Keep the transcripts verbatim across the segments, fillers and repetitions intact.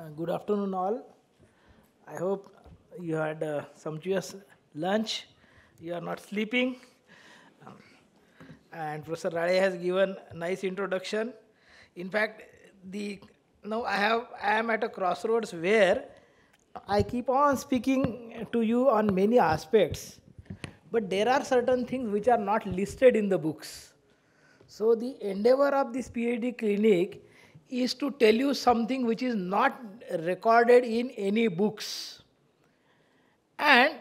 Uh, good afternoon all. I hope you had a sumptuous lunch, you are not sleeping. Um, and Professor Rai has given a nice introduction. In fact, the now I, have, I am at a crossroads where I keep on speaking to you on many aspects, but there are certain things which are not listed in the books. So the endeavor of this PhD clinic is to tell you something which is not recorded in any books. And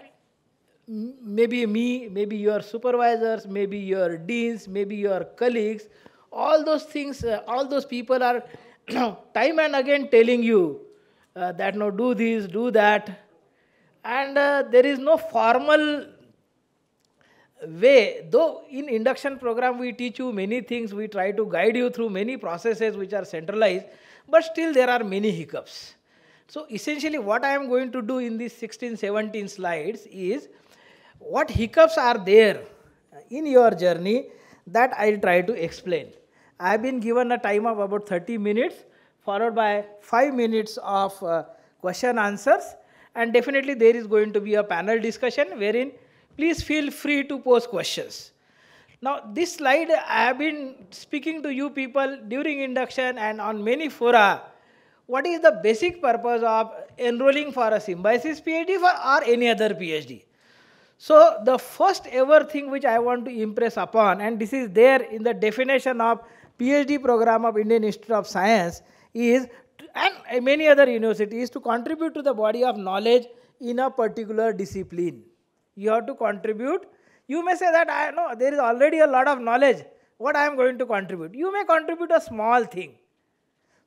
maybe me, maybe your supervisors, maybe your deans, maybe your colleagues, all those things, uh, all those people are time and again telling you uh, that no, do this, do that. And uh, there is no formal way, though in induction program we teach you many things, we try to guide you through many processes which are centralized, but still there are many hiccups. So essentially what I am going to do in these sixteen, seventeen slides is what hiccups are there in your journey that I will try to explain. I have been given a time of about thirty minutes followed by five minutes of uh, question answers, and definitely there is going to be a panel discussion wherein please feel free to pose questions. Now, this slide, I have been speaking to you people during induction and on many fora. What is the basic purpose of enrolling for a Symbiosis PhD for, or any other PhD? So, the first ever thing which I want to impress upon, and this is there in the definition of PhD program of Indian Institute of Science, is, and many other universities, to contribute to the body of knowledge in a particular discipline. You have to contribute. You may say that I know there is already a lot of knowledge. What I am going to contribute? You may contribute a small thing.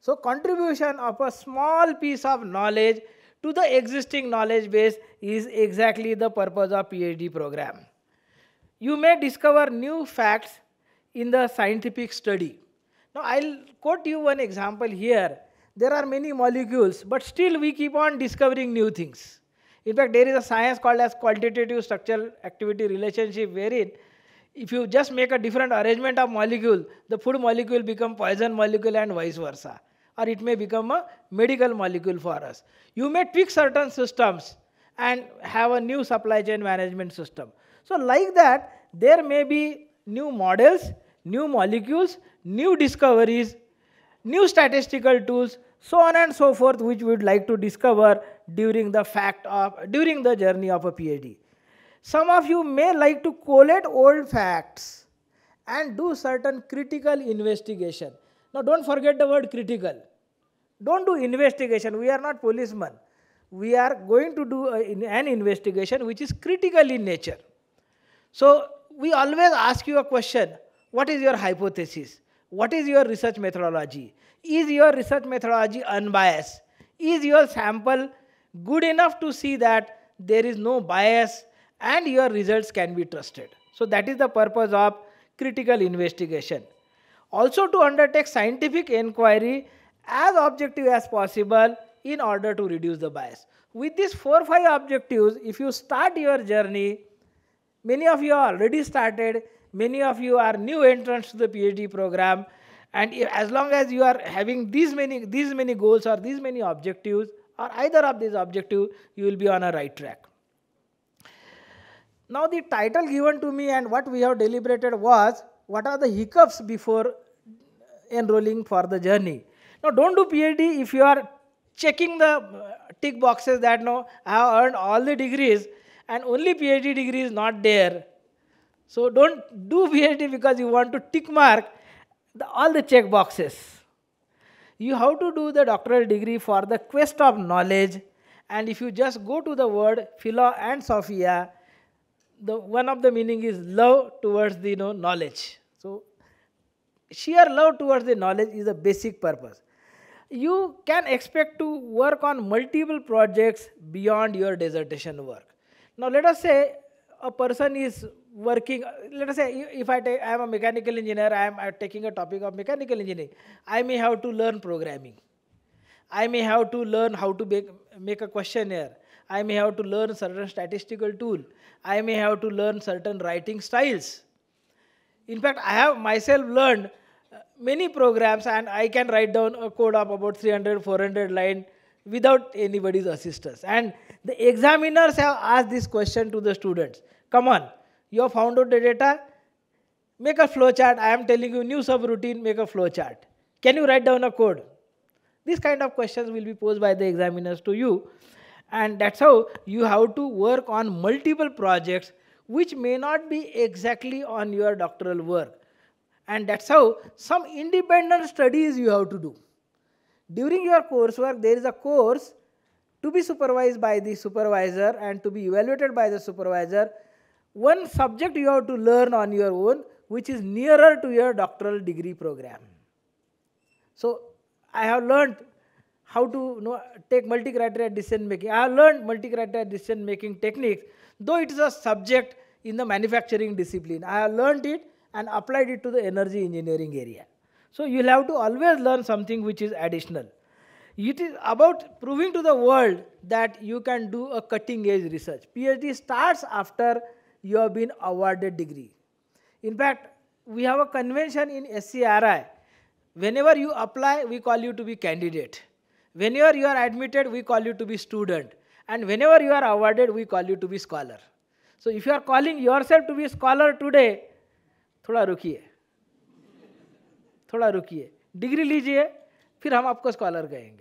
So contribution of a small piece of knowledge to the existing knowledge base is exactly the purpose of PhD program. You may discover new facts in the scientific study. Now I'll quote you one example here. There are many molecules, but still we keep on discovering new things. In fact, there is a science called as quantitative structural activity relationship, wherein if you just make a different arrangement of molecule, the food molecule become poison molecule and vice versa, or it may become a medical molecule for us. You may tweak certain systems and have a new supply chain management system. So like that, there may be new models, new molecules, new discoveries, new statistical tools, so on and so forth, which we would like to discover during the fact of during the journey of a PhD. Some of you may like to collate old facts and do certain critical investigation. Now don't forget the word critical. Don't do investigation. We are not policemen. We are going to do an investigation which is critical in nature. So we always ask you a question: what is your hypothesis? What is your research methodology? Is your research methodology unbiased? Is your sample good enough to see that there is no bias and your results can be trusted? So that is the purpose of critical investigation. Also to undertake scientific inquiry as objective as possible in order to reduce the bias. With these four or five objectives, if you start your journey, many of you are already started, many of you are new entrants to the PhD program, and as long as you are having these many, these many goals or these many objectives, or either of these objectives, you will be on a right track. Now the title given to me and what we have deliberated was, what are the hiccups before enrolling for the journey? Now don't do PhD if you are checking the tick boxes that no, I have earned all the degrees and only PhD degree is not there. So don't do PhD because you want to tick mark the, all the check boxes. You have to do the doctoral degree for the quest of knowledge, and if you just go to the word Philo and Sophia, the one of the meaning is love towards the you know, knowledge. So sheer love towards the knowledge is the basic purpose. You can expect to work on multiple projects beyond your dissertation work. Now let us say a person is working, let us say if I take, I am a mechanical engineer, I am taking a topic of mechanical engineering, I may have to learn programming. I may have to learn how to make, make a questionnaire. I may have to learn certain statistical tool. I may have to learn certain writing styles. In fact, I have myself learned many programs and I can write down a code of about three hundred, four hundred line without anybody's assistance. And the examiners have asked this question to the students. Come on, you have found out the data, make a flow chart. I am telling you, new subroutine, make a flow chart. Can you write down a code? These kind of questions will be posed by the examiners to you. And that's how you have to work on multiple projects which may not be exactly on your doctoral work. And that's how some independent studies you have to do. During your coursework, there is a course to be supervised by the supervisor and to be evaluated by the supervisor. One subject you have to learn on your own, which is nearer to your doctoral degree program. So I have learned how to you know, take multi-criteria decision making. I have learned multi-criteria decision making techniques, though it is a subject in the manufacturing discipline. I have learned it and applied it to the energy engineering area. So you will have to always learn something which is additional. It is about proving to the world that you can do a cutting edge research. PhD starts after you have been awarded degree. In fact, we have a convention in S C R I. Whenever you apply, we call you to be candidate. Whenever you are admitted, we call you to be student. And whenever you are awarded, we call you to be scholar. So if you are calling yourself to be scholar today, thoda rukiye, thoda rukiye. Degree lijiye, phir hum aapko scholar kahenge.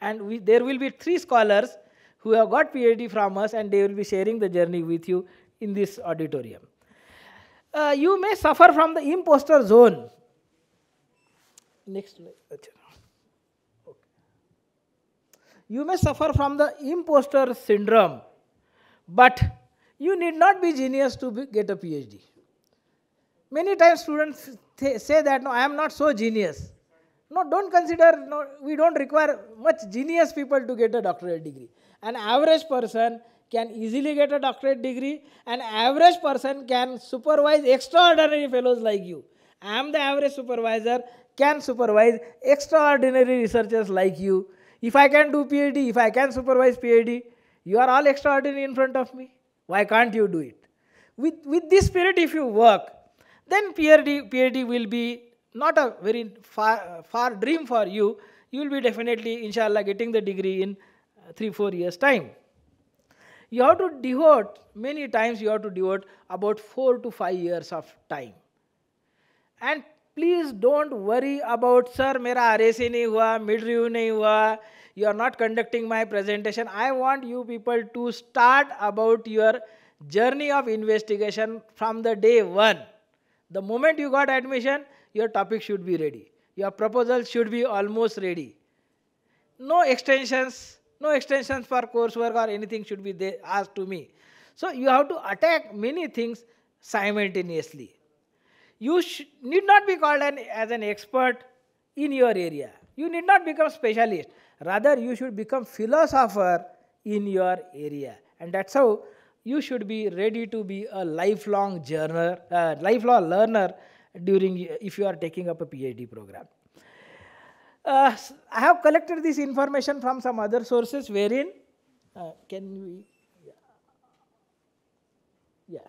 And we, there will be three scholars who have got PhD from us, and they will be sharing the journey with you in this auditorium. Uh, you may suffer from the imposter zone. Next slide. Okay. You may suffer from the imposter syndrome, but you need not be genius to be, get a PhD. Many times students say that, no, I am not so genius. No, don't consider, no, we don't require much genius people to get a doctorate degree. An average person can easily get a doctorate degree. An average person can supervise extraordinary fellows like you. I am the average supervisor, can supervise extraordinary researchers like you. If I can do PhD, if I can supervise PhD, you are all extraordinary in front of me. Why can't you do it? With, with this spirit, if you work, then PhD, PhD will be not a very far, far dream for you. You will be definitely, inshallah, getting the degree in three, four years' time. You have to devote, many times you have to devote about four to five years of time. And please don't worry about, sir, mera R S A nahi hua, mid-review nahi hua, you are not conducting my presentation. I want you people to start about your journey of investigation from the day one. The moment you got admission, your topic should be ready. Your proposal should be almost ready. No extensions. No extensions for coursework or anything should be there, asked to me. So you have to attack many things simultaneously. You need not be called an, as an expert in your area. You need not become specialist. Rather, you should become philosopher in your area. And that's how you should be ready to be a lifelong journer, uh, lifelong learner during if you are taking up a PhD program. Uh, I have collected this information from some other sources wherein, uh, can we, yeah. yeah.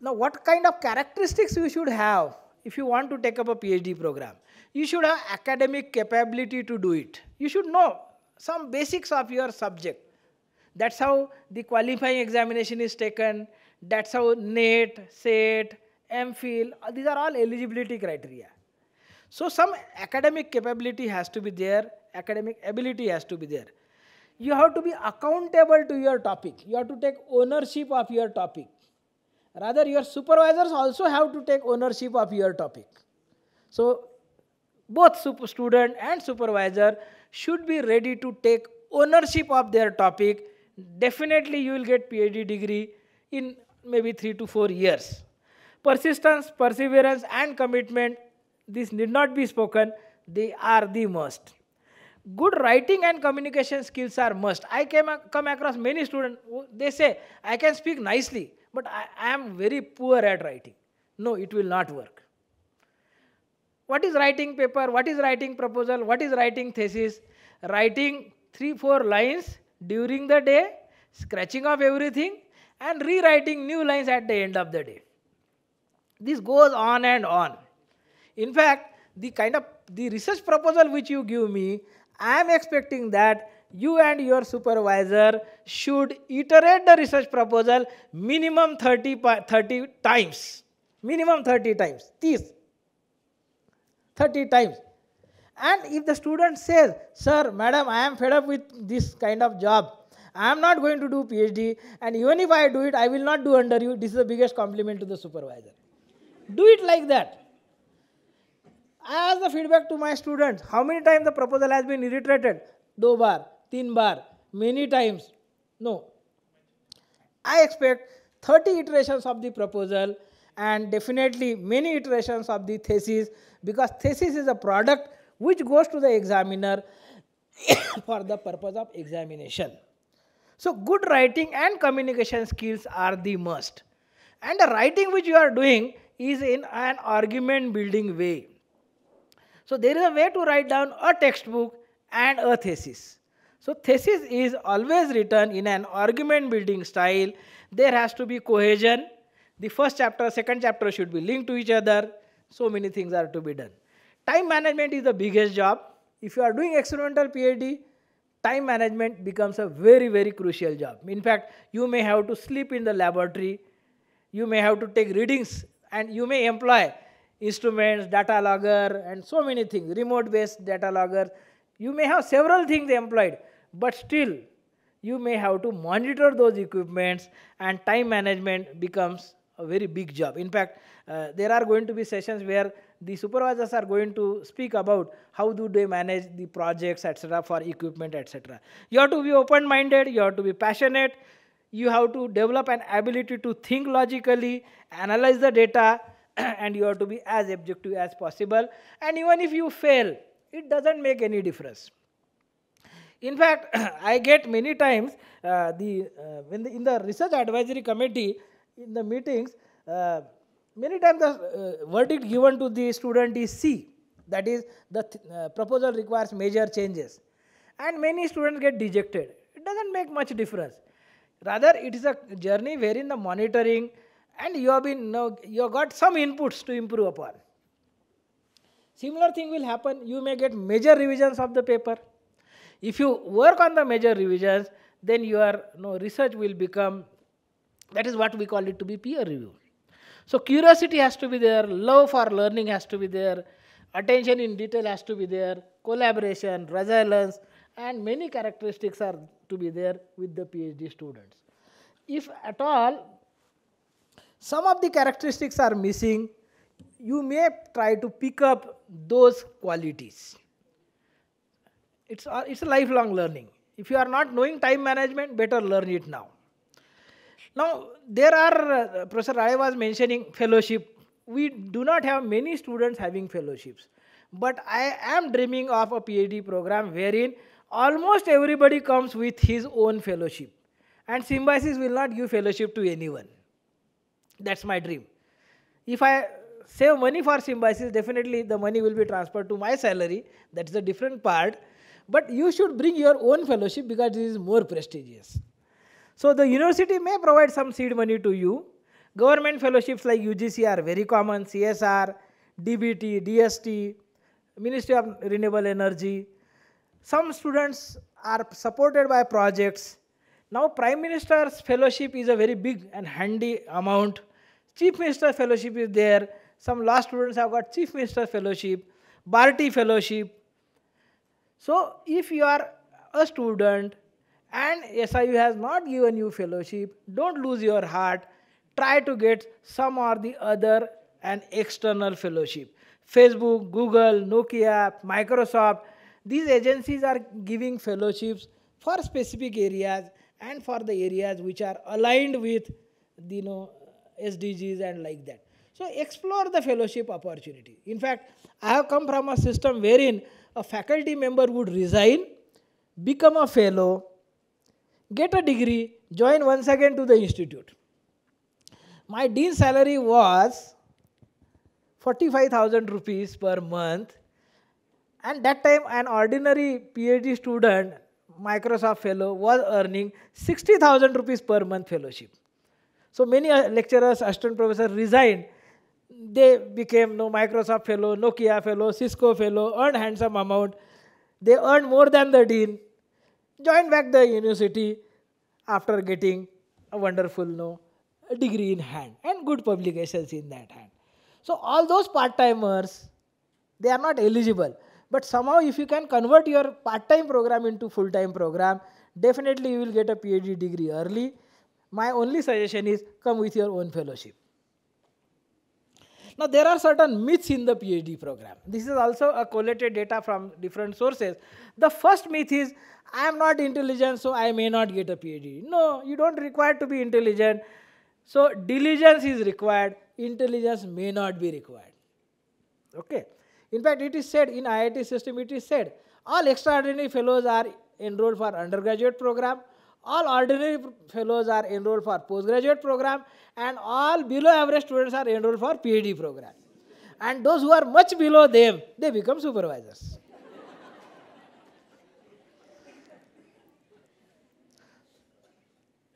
Now what kind of characteristics you should have if you want to take up a PhD program? You should have academic capability to do it. You should know some basics of your subject. That's how the qualifying examination is taken. That's how NET, SAT, MPhil, these are all eligibility criteria. So some academic capability has to be there, academic ability has to be there. You have to be accountable to your topic. You have to take ownership of your topic. Rather, your supervisors also have to take ownership of your topic. So both student and supervisor should be ready to take ownership of their topic. Definitely you will get PhD degree in maybe three to four years. Persistence, perseverance and commitment. This need not be spoken, they are the must. Good writing and communication skills are must. I came, come across many students, they say, I can speak nicely, but I, I am very poor at writing. No, it will not work. What is writing paper? What is writing proposal? What is writing thesis? Writing three, four lines during the day, scratching off everything, and rewriting new lines at the end of the day. This goes on and on. In fact, the kind of the research proposal which you give me, I am expecting that you and your supervisor should iterate the research proposal minimum thirty, thirty times. Minimum thirty times. This. thirty times. And if the student says, sir, madam, I am fed up with this kind of job. I am not going to do PhD. And even if I do it, I will not do under you. This is the biggest compliment to the supervisor. Do it like that. I ask the feedback to my students. How many times the proposal has been reiterated? Do bar, tin bar, many times. No. I expect thirty iterations of the proposal and definitely many iterations of the thesis, because thesis is a product which goes to the examiner for the purpose of examination. So good writing and communication skills are the must. And the writing which you are doing is in an argument building way. So there is a way to write down a textbook and a thesis. So thesis is always written in an argument building style. There has to be cohesion. The first chapter, second chapter should be linked to each other. So many things are to be done. Time management is the biggest job. If you are doing experimental PhD, time management becomes a very, very crucial job. In fact, you may have to sleep in the laboratory. You may have to take readings and you may employ instruments, data logger and so many things, remote-based data logger. You may have several things employed, but still you may have to monitor those equipments, and time management becomes a very big job. In fact, uh, there are going to be sessions where the supervisors are going to speak about how do they manage the projects, et cetera, for equipment, et cetera. You have to be open-minded, you have to be passionate, you have to develop an ability to think logically, analyze the data, and you have to be as objective as possible. And even if you fail, it doesn't make any difference. In fact, I get many times uh, the, uh, when the, in the research advisory committee, in the meetings, uh, many times the uh, verdict given to the student is C. That is, the th uh, proposal requires major changes. And many students get dejected. It doesn't make much difference. Rather, it is a journey wherein the monitoring and you have been now you have got some inputs to improve upon. Similar thing will happen. You may get major revisions of the paper. If you work on the major revisions, then your no, research will become, that is what we call it to be peer review. So curiosity has to be there, love for learning has to be there, attention in detail has to be there, collaboration, resilience, and many characteristics are to be there with the PhD students. If at all, some of the characteristics are missing, you may try to pick up those qualities. It's a, it's a lifelong learning. If you are not knowing time management, better learn it now. Now, there are, uh, Professor Rai was mentioning fellowship. We do not have many students having fellowships. But I am dreaming of a PhD program wherein almost everybody comes with his own fellowship. And Symbiosis will not give fellowship to anyone. That's my dream. If I save money for Symbiosis, definitely the money will be transferred to my salary. That's a different part. But you should bring your own fellowship because it is more prestigious. So the university may provide some seed money to you. Government fellowships like U G C are very common, C S R, D B T, D S T, Ministry of Renewable Energy. Some students are supported by projects. Now, Prime Minister's fellowship is a very big and handy amount. Chief Minister's fellowship is there. Some law students have got Chief Minister's fellowship, Bharti fellowship. So, if you are a student and S I U has not given you fellowship, don't lose your heart. Try to get some or the other an external fellowship. Facebook, Google, Nokia, Microsoft, these agencies are giving fellowships for specific areas and for the areas which are aligned with the, you know, S D Gs and like that. So explore the fellowship opportunity. In fact, I have come from a system wherein a faculty member would resign, become a fellow, get a degree, join once again to the institute. My dean's salary was forty-five thousand rupees per month, and that time an ordinary PhD student, Microsoft fellow, was earning sixty thousand rupees per month fellowship. So many lecturers, assistant professors resigned. They became no Microsoft fellow, Nokia fellow, Cisco fellow, earned handsome amount. They earn more than the dean. Join back the university after getting a wonderful no, a degree in hand and good publications in that hand. So all those part-timers, they are not eligible. But somehow if you can convert your part-time program into full-time program, definitely you will get a PhD degree early. My only suggestion is come with your own fellowship. Now there are certain myths in the PhD program. This is also a collated data from different sources. The first myth is, I am not intelligent, so I may not get a PhD. No, you don't require to be intelligent. So diligence is required, intelligence may not be required. Okay. In fact, it is said in I I T system, it is said, all extraordinary fellows are enrolled for undergraduate program, all ordinary fellows are enrolled for postgraduate program, and all below average students are enrolled for PhD program. And those who are much below them, they become supervisors.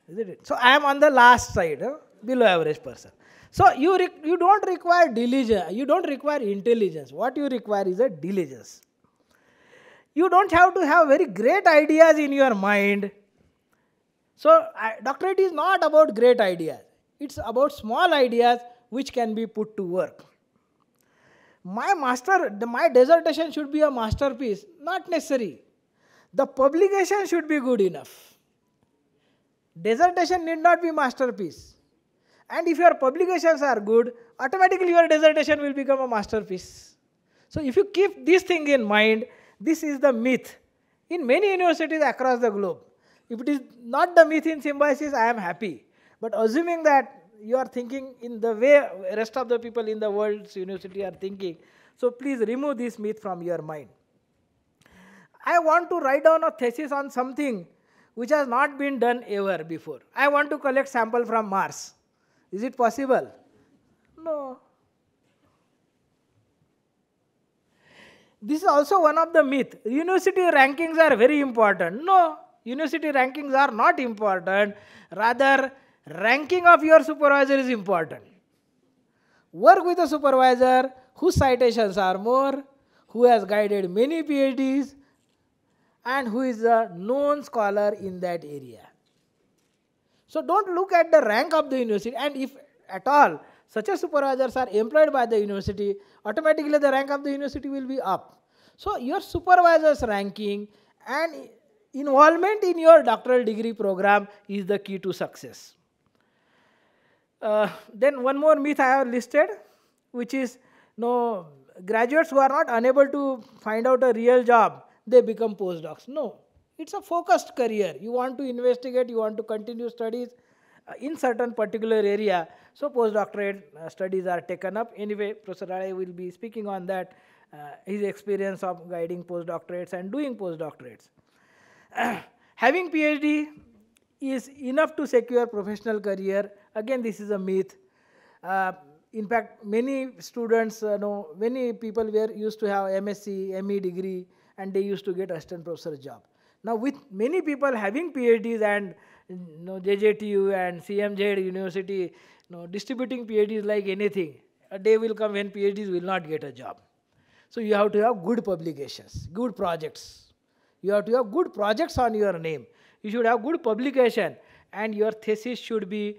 Isn't it? So I am on the last side, huh? Below average person. So you you don't require diligence, you don't require intelligence. What you require is a diligence. You don't have to have very great ideas in your mind. So uh, doctorate is not about great ideas. It's about small ideas which can be put to work. My master, the, my dissertation should be a masterpiece. Not necessary. The publication should be good enough. Dissertation need not be masterpiece. And if your publications are good, automatically your dissertation will become a masterpiece. So if you keep this thing in mind, this is the myth in many universities across the globe. If it is not the myth in Symbiosis, I am happy. But assuming that you are thinking in the way rest of the people in the world's university are thinking, so please remove this myth from your mind. I want to write down a thesis on something which has not been done ever before. I want to collect sample from Mars. Is it possible? No. This is also one of the myths. University rankings are very important. No, university rankings are not important. Rather, ranking of your supervisor is important. Work with a supervisor whose citations are more, who has guided many PhDs, and who is a known scholar in that area. So don't look at the rank of the university, and if at all such a supervisors are employed by the university, automatically the rank of the university will be up. So your supervisor's ranking and involvement in your doctoral degree program is the key to success. Uh, then one more myth I have listed, which is no, graduates who are not unable to find out a real job, they become postdocs. No. It's a focused career. You want to investigate, you want to continue studies in certain particular area. So postdoctorate studies are taken up. Anyway, Professor Rai will be speaking on that, uh, his experience of guiding postdoctorates and doing postdoctorates. Having PhD is enough to secure professional career. Again, this is a myth. Uh, in fact, many students, uh, know, many people were used to have M S c, M E degree, and they used to get assistant professor job. Now, with many people having PhDs and you know, J J T U and C M J University, you know, distributing PhDs like anything, a day will come when PhDs will not get a job. So you have to have good publications, good projects. You have to have good projects on your name. You should have good publication, and your thesis should be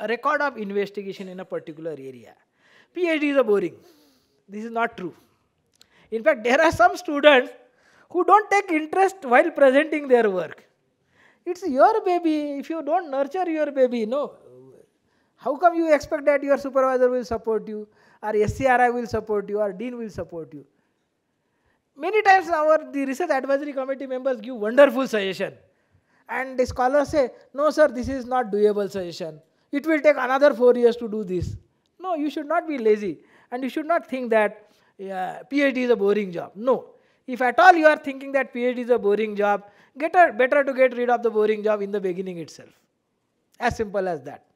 a record of investigation in a particular area. PhDs are boring. This is not true. In fact, there are some students who don't take interest while presenting their work. It's your baby. If you don't nurture your baby, no. How come you expect that your supervisor will support you, or S C R I will support you, or dean will support you? Many times our the research advisory committee members give wonderful suggestion. And the scholars say, no sir, this is not doable suggestion. It will take another four years to do this. No, you should not be lazy. And you should not think that uh, PhD is a boring job. No. If at all you are thinking that PhD is a boring job, get a, better to get rid of the boring job in the beginning itself. As simple as that.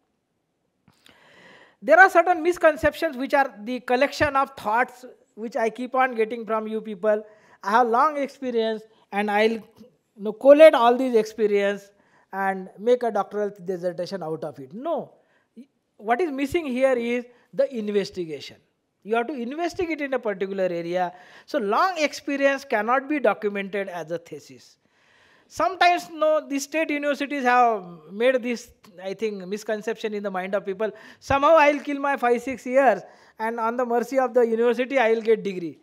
There are certain misconceptions which are the collection of thoughts which I keep on getting from you people. I have long experience, and I'll you know, collate all these experience and make a doctoral dissertation out of it. No. What is missing here is the investigation. You have to investigate in a particular area. So long experience cannot be documented as a thesis. Sometimes, no, the state universities have made this, I think, misconception in the mind of people. Somehow I'll kill my five, six years and on the mercy of the university, I'll get degree.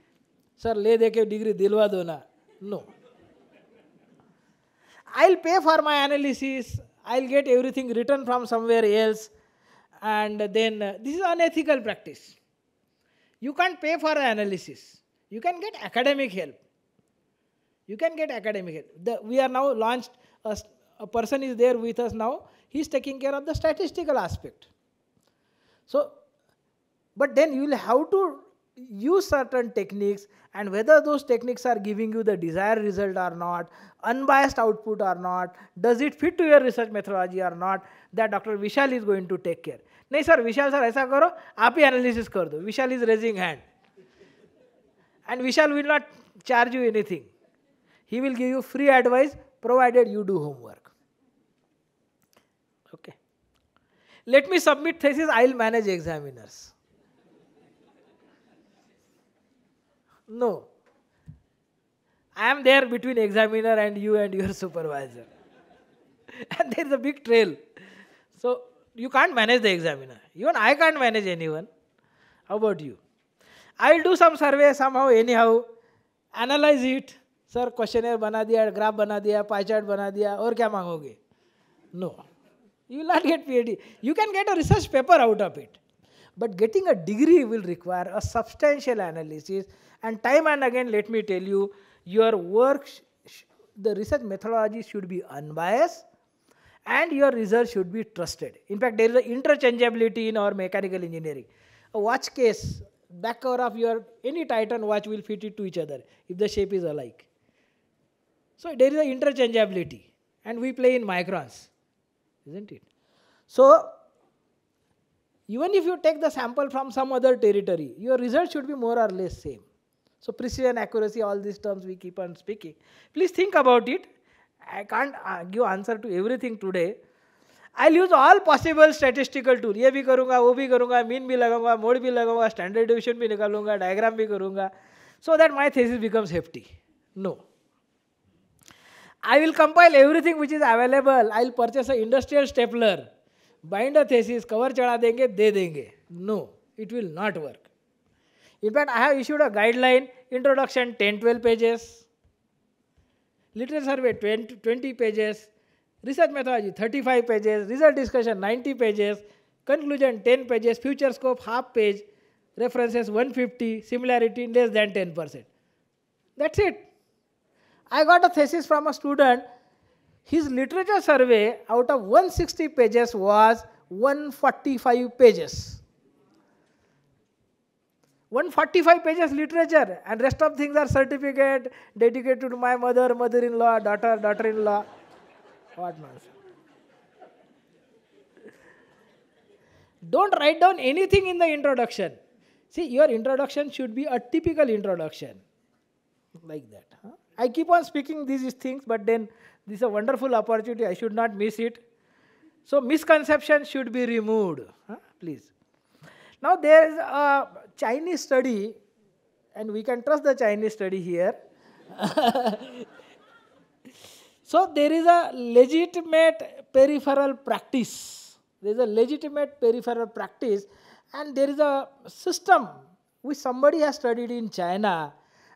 Sir, le deke degree dilwa do na. No. I'll pay for my analysis. I'll get everything written from somewhere else. And then, uh, this is unethical practice. You can't pay for analysis. You can get academic help. You can get academic help. The, we are now launched, a, a person is there with us now. He's taking care of the statistical aspect. So, but then you will have to use certain techniques, and whether those techniques are giving you the desired result or not, unbiased output or not, does it fit to your research methodology or not, that Doctor Vishal is going to take care. No, sir, Vishal sir, aisa karo, aap hi analysis kar do. Vishal is raising hand. And Vishal will not charge you anything. He will give you free advice, provided you do homework. Okay. Let me submit thesis, I'll manage examiners. No. I am there between examiner and you and your supervisor. And there is a big trail. So, you can't manage the examiner. Even I can't manage anyone. How about you? I'll do some survey somehow, anyhow, analyze it. Sir, questionnaire bana diya, graph bana diya, pie chart bana diya, aur kya mangoge? No. You will not get PhD. You can get a research paper out of it. But getting a degree will require a substantial analysis. And time and again, let me tell you, your work, the research methodology should be unbiased and your results should be trusted. In fact, there is an interchangeability in our mechanical engineering. A watch case, back cover of your any Titan watch will fit it to each other if the shape is alike. So there is an interchangeability and we play in microns, isn't it? So even if you take the sample from some other territory, your result should be more or less same. So precision, accuracy, all these terms we keep on speaking. Please think about it. I can't give answer to everything today. I'll use all possible statistical tools. ये भी करूँगा, वो भी करूँगा, mean भी लगाऊँगा, mode भी लगाऊँगा, standard deviation भी निकालूँगा, diagram भी करूँगा, so that my thesis becomes hefty. No. I will compile everything which is available. I'll purchase an industrial stapler, bind a thesis, cover चढ़ा देंगे, दे देंगे. No, it will not work. In fact, I have issued a guideline, introduction ten to twelve pages. Literature survey twenty pages, research methodology thirty-five pages, result discussion ninety pages, conclusion ten pages, future scope half page, references one hundred fifty, similarity less than ten percent. That's it. I got a thesis from a student. His literature survey out of one hundred sixty pages was one hundred forty-five pages. one hundred forty-five pages literature and rest of things are certificate, dedicated to my mother, mother-in-law, daughter, daughter-in-law, what nonsense. Don't write down anything in the introduction. See, your introduction should be a typical introduction, like that. Huh? I keep on speaking these things, but then this is a wonderful opportunity, I should not miss it. So misconceptions should be removed, huh? Please. Now there is a Chinese study, and we can trust the Chinese study here. So there is a legitimate peripheral practice. There is a legitimate peripheral practice, and there is a system which somebody has studied in China,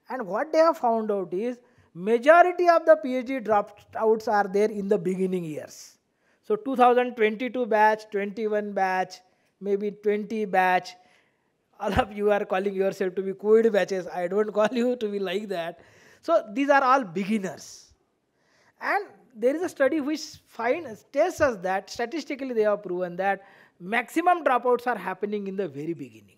and what they have found out is majority of the PhD dropouts are there in the beginning years. So two thousand twenty-two batch, twenty-one batch, maybe twenty batch, all of you are calling yourself to be COVID batches. I don't call you to be like that. So these are all beginners. And there is a study which finds, tells us that, statistically they have proven that maximum dropouts are happening in the very beginning.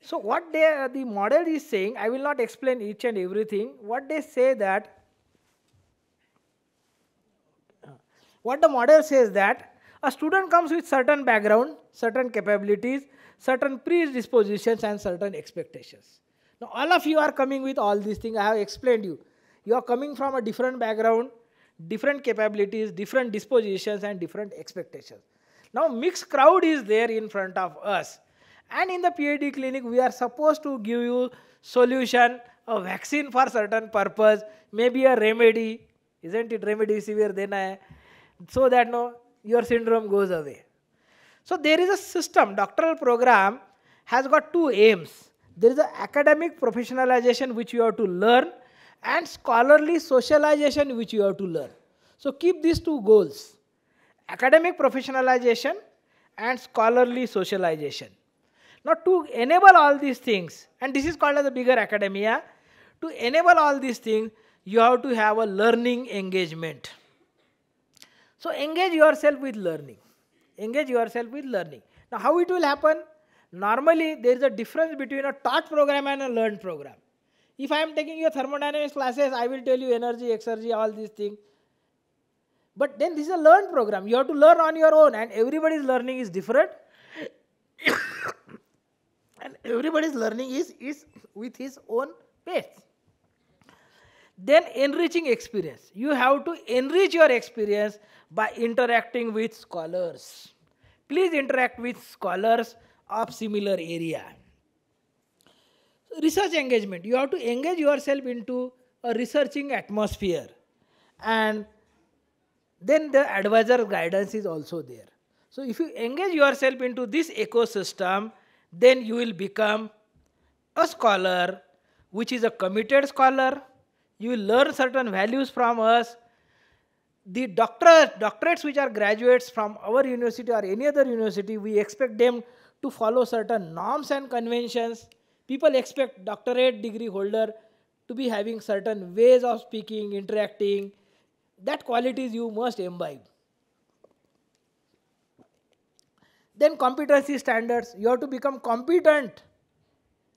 So what they, the model is saying, I will not explain each and everything, what they say that, what the model says that, a student comes with certain background, certain capabilities, certain predispositions and certain expectations. Now all of you are coming with all these things, I have explained you. You are coming from a different background, different capabilities, different dispositions and different expectations. Now mixed crowd is there in front of us And in the P H D clinic, we are supposed to give you solution, a vaccine for certain purpose, maybe a remedy, isn't it? Remedy severe dena hai, so that no, your syndrome goes away. So there is a system. Doctoral program has got two aims. There is an academic professionalization which you have to learn, and scholarly socialization which you have to learn. So keep these two goals, academic professionalization and scholarly socialization. Now to enable all these things, and this is called as a bigger academia, to enable all these things, you have to have a learning engagement. So engage yourself with learning. Engage yourself with learning. Now how it will happen? Normally there is a difference between a taught program and a learned program. If I am taking your thermodynamics classes, I will tell you energy, exergy, all these things. But then this is a learned program. You have to learn on your own, and everybody's learning is different. And everybody's learning is, is with his own pace. Then enriching experience. You have to enrich your experience by interacting with scholars. Please interact with scholars of similar area. Research engagement. You have to engage yourself into a researching atmosphere. And then the advisor guidance is also there. So if you engage yourself into this ecosystem, then you will become a scholar, which is a committed scholar. You will learn certain values from us. The doctorate, doctorates which are graduates from our university or any other university, we expect them to follow certain norms and conventions. People expect doctorate degree holder to be having certain ways of speaking, interacting. That qualities you must imbibe. Then competency standards, you have to become competent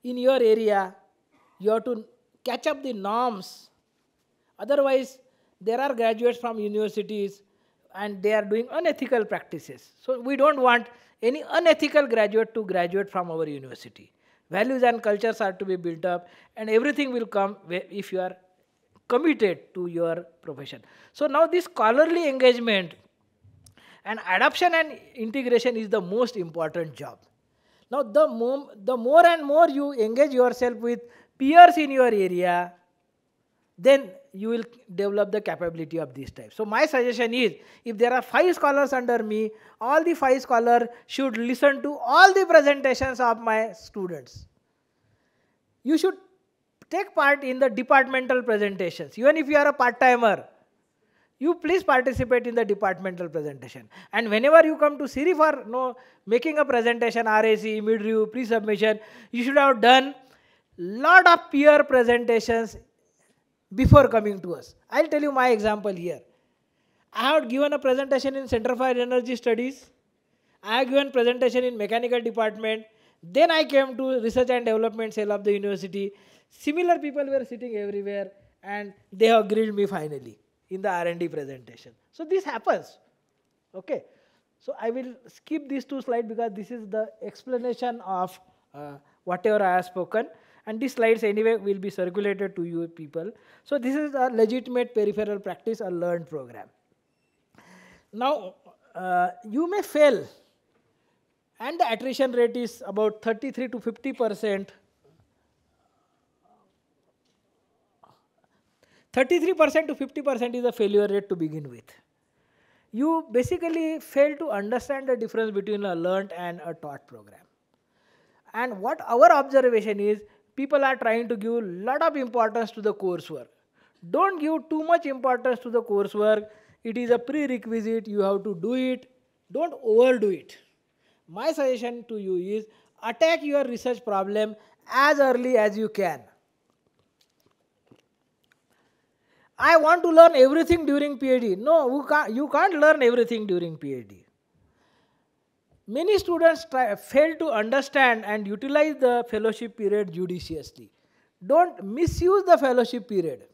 in your area. You have to catch up the norms. Otherwise, there are graduates from universities and they are doing unethical practices. So we don't want any unethical graduate to graduate from our university. Values and cultures are to be built up, and everything will come if you are committed to your profession. So now this scholarly engagement and adoption and integration is the most important job. Now the more, the more and more you engage yourself with peers in your area, then you will develop the capability of these types. So my suggestion is, if there are five scholars under me, all the five scholars should listen to all the presentations of my students. You should take part in the departmental presentations. Even if you are a part-timer, you please participate in the departmental presentation. And whenever you come to C R I for no, making a presentation, R A C, mid-review, pre-submission, you should have done lot of peer presentations before coming to us. I will tell you my example here. I have given a presentation in Center for Energy Studies. I have given presentation in Mechanical Department. Then I came to Research and Development Cell of the University. Similar people were sitting everywhere, and they have grilled me finally in the R and D presentation. So this happens, okay. So I will skip these two slides because this is the explanation of uh, whatever I have spoken, and these slides anyway will be circulated to you people. So this is a legitimate peripheral practice, a learned program. Now uh, you may fail, and the attrition rate is about thirty-three to fifty percent. thirty-three percent to fifty percent is the failure rate to begin with. You basically fail to understand the difference between a learned and a taught program. And what our observation is, people are trying to give a lot of importance to the coursework. Don't give too much importance to the coursework. It is a prerequisite. You have to do it. Don't overdo it. My suggestion to you is, attack your research problem as early as you can. I want to learn everything during P H D. No, you can't, you can't learn everything during P H D. Many students try, fail to understand and utilize the fellowship period judiciously. Don't misuse the fellowship period.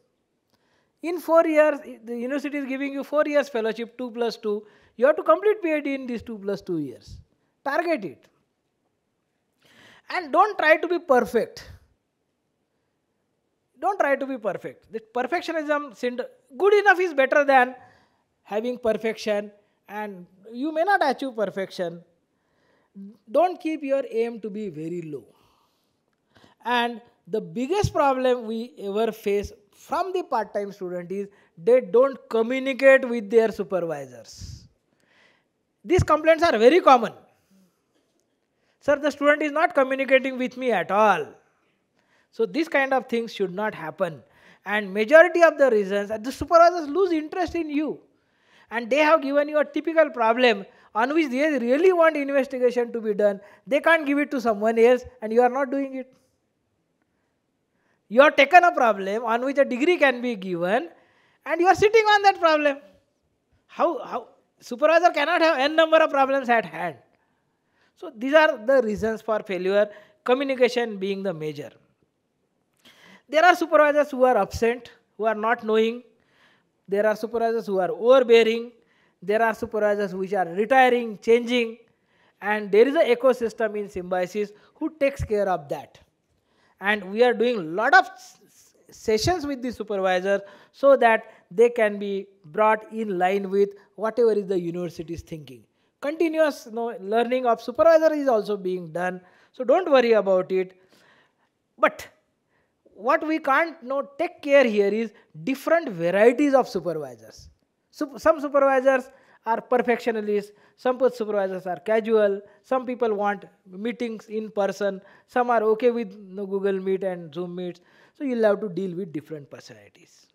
In four years, the university is giving you four years fellowship, two plus two. You have to complete P H D in these two plus two years. Target it. And don't try to be perfect. Don't try to be perfect. The perfectionism syndrome, good enough is better than having perfection, and you may not achieve perfection. don't keep your aim to be very low. And the biggest problem we ever face from the part-time student is they don't communicate with their supervisors. These complaints are very common. Sir, the student is not communicating with me at all. So this kind of things should not happen. And majority of the reasons, the supervisors lose interest in you. And they have given you a typical problem on which they really want investigation to be done. They can't give it to someone else and you are not doing it. You have taken a problem on which a degree can be given and you are sitting on that problem. How, how? Supervisor cannot have n number of problems at hand. So these are the reasons for failure, communication being the major. There are supervisors who are absent, who are not knowing. There are supervisors who are overbearing. There are supervisors which are retiring, changing. And there is an ecosystem in Symbiosis who takes care of that. And we are doing a lot of sessions with the supervisors so that they can be brought in line with whatever is the university's thinking. Continuous you know, learning of supervisor is also being done. So don't worry about it. But what we can't you know, take care here is different varieties of supervisors. So some supervisors are perfectionists, some supervisors are casual, some people want meetings in person, some are okay with you know, Google Meet and Zoom Meets. So you'll have to deal with different personalities.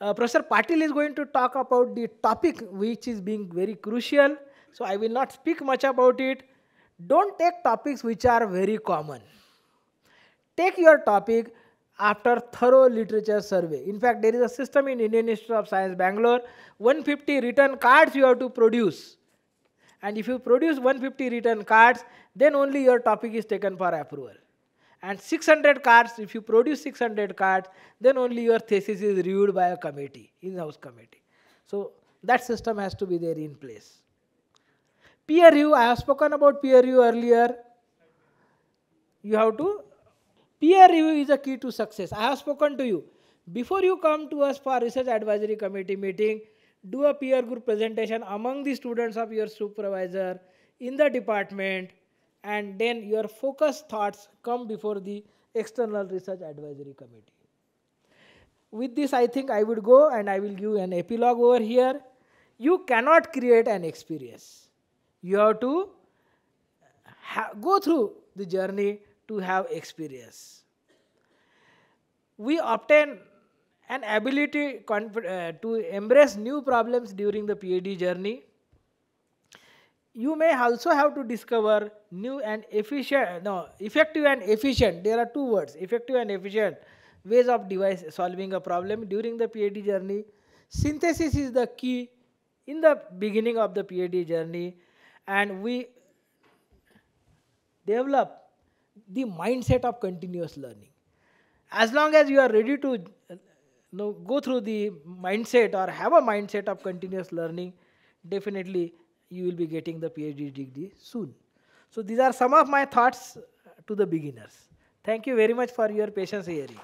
Uh, Professor Patil is going to talk about the topic which is being very crucial. So I will not speak much about it. Don't take topics which are very common. Take your topic after thorough literature survey. In fact, there is a system in Indian Institute of Science, Bangalore. one hundred fifty written cards you have to produce. And if you produce one hundred fifty written cards, then only your topic is taken for approval. And six hundred cards, if you produce six hundred cards, then only your thesis is reviewed by a committee, in-house committee. So that system has to be there in place. Peer review, I have spoken about peer review earlier. You have to, peer review is a key to success. I have spoken to you. Before you come to us for research advisory committee meeting, do a peer group presentation among the students of your supervisor in the department. And then your focused thoughts come before the External Research Advisory Committee. With this, I think I would go and I will give an epilogue over here. You cannot create an experience. You have to ha- go through the journey to have experience. We obtain an ability conf- uh, to embrace new problems during the PhD journey. You may also have to discover new and efficient, no, effective and efficient, there are two words, effective and efficient ways of device solving a problem during the PhD journey. Synthesis is the key in the beginning of the PhD journey, and we develop the mindset of continuous learning. As long as you are ready to you know, go through the mindset or have a mindset of continuous learning, definitely you will be getting the PhD degree soon. So these are some of my thoughts to the beginners. Thank you very much for your patience hearing.